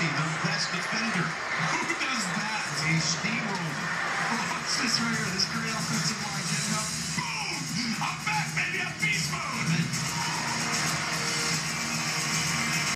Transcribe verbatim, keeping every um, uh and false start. season.